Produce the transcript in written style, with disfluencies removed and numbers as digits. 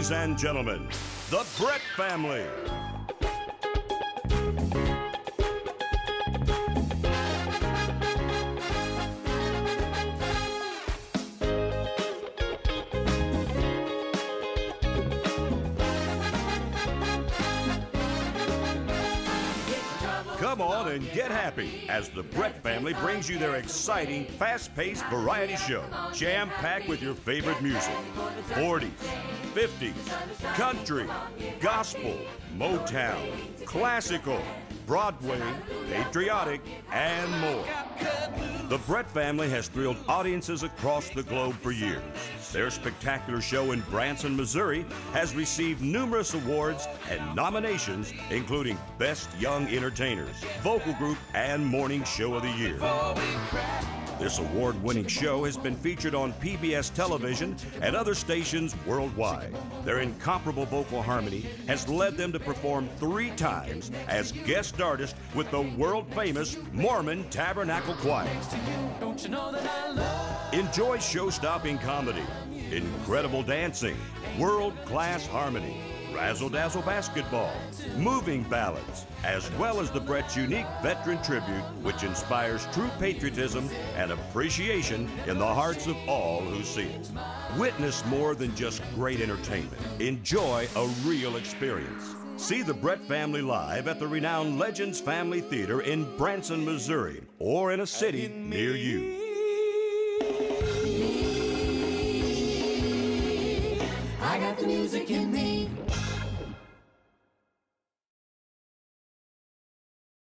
Ladies and gentlemen, the Brett Family. Come on and get happy as the Brett Family brings you their exciting, fast-paced variety show, jam-packed with your favorite music. 40s, 50s, country, gospel, Motown, classical, Broadway, patriotic, and more. The Brett Family has thrilled audiences across the globe for years. Their spectacular show in Branson, Missouri has received numerous awards and nominations, including Best Young Entertainers, Vocal Group, and Morning Show of the Year. This award-winning show has been featured on PBS Television and other stations worldwide. Their incomparable vocal harmony has led them to perform 3 times as guest artists with the world-famous Mormon Tabernacle Choir. Enjoy show-stopping comedy, incredible dancing, world-class harmony, razzle-dazzle basketball, moving ballads, as well as the Brett's unique veteran tribute, which inspires true patriotism and appreciation in the hearts of all who see it. Witness more than just great entertainment. Enjoy a real experience. See the Brett Family live at the renowned Legends Family Theater in Branson, Missouri, or in a city near you. I got the music in me.